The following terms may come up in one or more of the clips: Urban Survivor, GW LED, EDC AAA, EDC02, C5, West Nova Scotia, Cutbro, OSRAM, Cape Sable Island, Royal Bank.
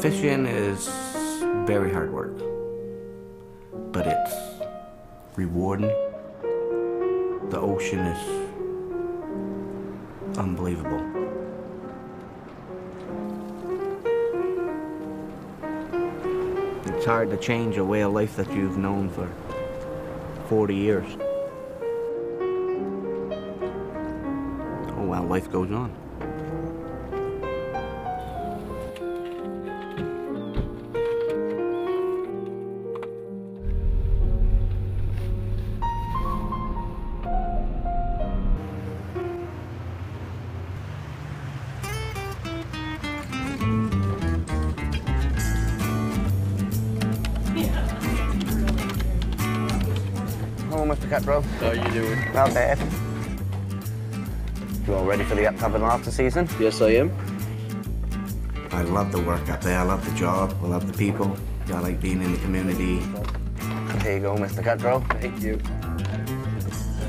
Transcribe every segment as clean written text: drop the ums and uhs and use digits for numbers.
Fishing is very hard work, but it's rewarding. The ocean is unbelievable. It's hard to change a way of life that you've known for 40 years. Oh well, life goes on. Mr. Cutbro. How are you doing? Not bad. You all ready for the upcoming lobster season? Yes, I am. I love the work up there. I love the job. I love the people. I like being in the community. There you go, Mr. Cutbro. Thank you.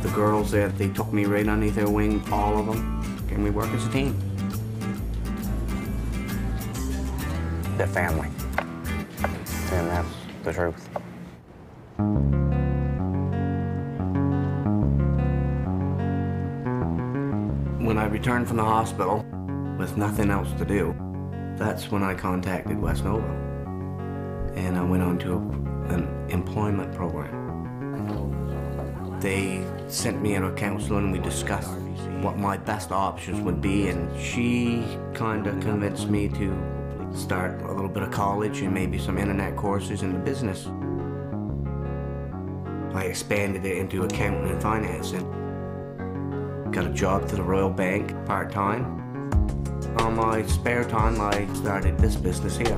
The girls there, they took me right underneath their wing, all of them, and we work as a team. They're family, and that's the truth. When I returned from the hospital with nothing else to do, that's when I contacted West Nova. And I went on to an employment program. They sent me in a counselor and we discussed what my best options would be, and she kind of convinced me to start a little bit of college and maybe some internet courses in the business. I expanded it into accounting and finance. Got a job to the Royal Bank, part-time. On my spare time, I started this business here.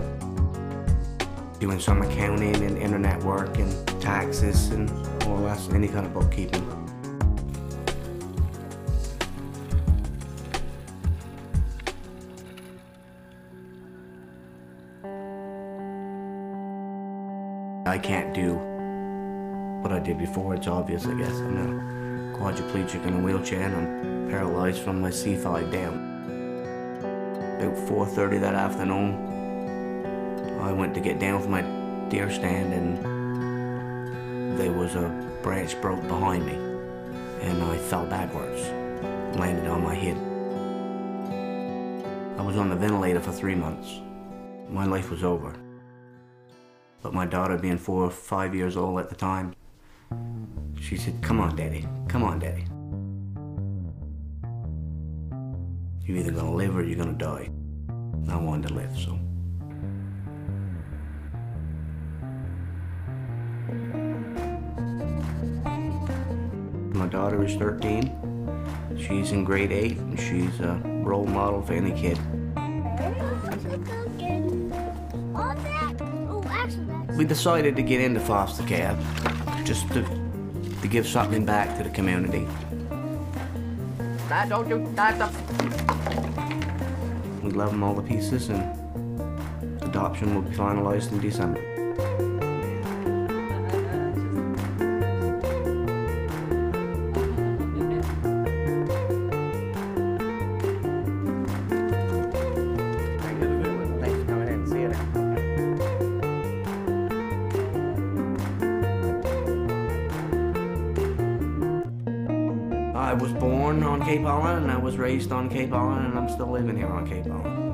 Doing some accounting and internet work and taxes and more or less any kind of bookkeeping. I can't do what I did before, it's obvious, I guess, I know. Quadriplegic in a wheelchair, and I'm paralyzed from my C5 down. About 4:30 that afternoon, I went to get down from my deer stand, and there was a branch broke behind me, and I fell backwards, landed on my head. I was on the ventilator for 3 months. My life was over. But my daughter, being 4 or 5 years old at the time, she said, "Come on, Daddy. Come on, Daddy. You're either gonna live or you're gonna die." I wanted to live, so. My daughter is 13. She's in grade 8, and she's a role model for any kid. We decided to get into foster care just to give something back to the community. We love them all to pieces, and adoption will be finalized in December. I was born on Cape Island, and I was raised on Cape Island, and I'm still living here on Cape Island.